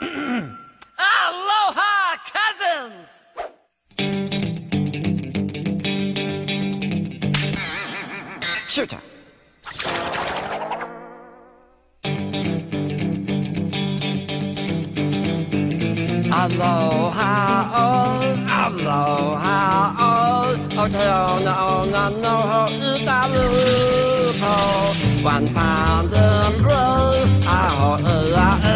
Aloha, cousins! Shooter. Aloha, all, no, 1 pound and rolls,